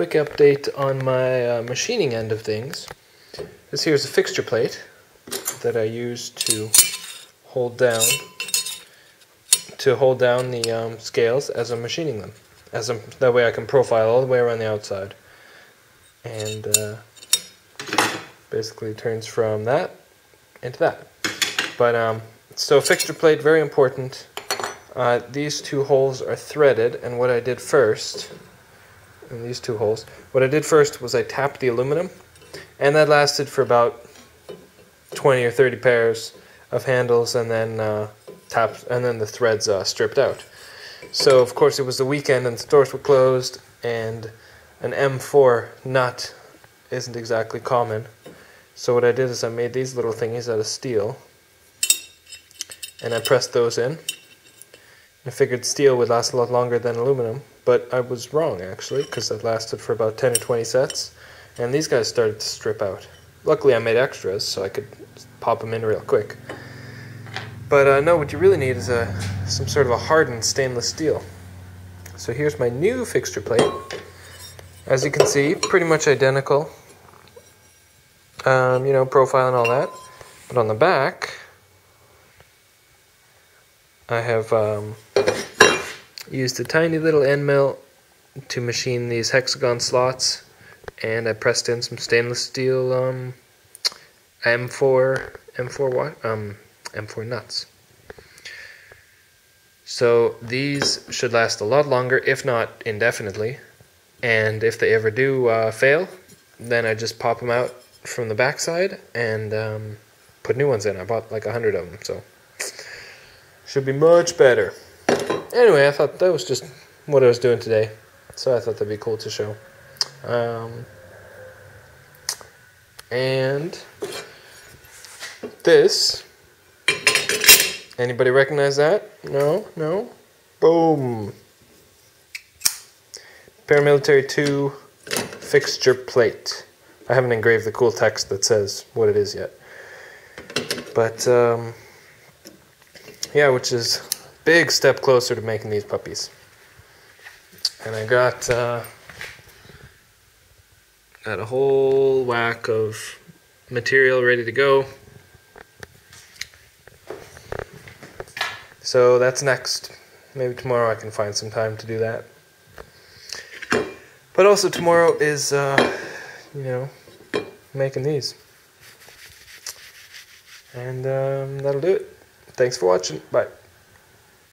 quick update on my machining end of things. This here is a fixture plate that I use to hold down the scales as I'm machining them. That way I can profile all the way around the outside. And basically turns from that into that. But so fixture plate, very important. These two holes are threaded, and what I did first, and these two holes, what I did first was I tapped the aluminum, and that lasted for about 20 or 30 pairs of handles, and then tapped, and then the threads stripped out. So of course it was the weekend, and the stores were closed, and an M4 nut isn't exactly common. So what I did is I made these little thingies out of steel, and I pressed those in. I figured steel would last a lot longer than aluminum, but I was wrong actually, because that lasted for about 10 or 20 sets, and these guys started to strip out. Luckily I made extras, so I could pop them in real quick. But no, what you really need is some sort of a hardened stainless steel. So here's my new fixture plate. As you can see, pretty much identical, you know, profile and all that. But on the back, I have used a tiny little end mill to machine these hexagon slots, and I pressed in some stainless steel M4 nuts. So these should last a lot longer, if not indefinitely. And if they ever do fail, then I just pop them out from the backside and put new ones in. I bought like 100 of them, so should be much better. Anyway, I thought that was just what I was doing today, so I thought that'd be cool to show. And this, anybody recognize that? No? No? Boom! Paramilitary 2 fixture plate. I haven't engraved the cool text that says what it is yet. But, yeah, which is a big step closer to making these puppies. And I got a whole whack of material ready to go. So that's next. Maybe tomorrow I can find some time to do that. But also tomorrow is, you know, making these. And that'll do it. Thanks for watching. Bye.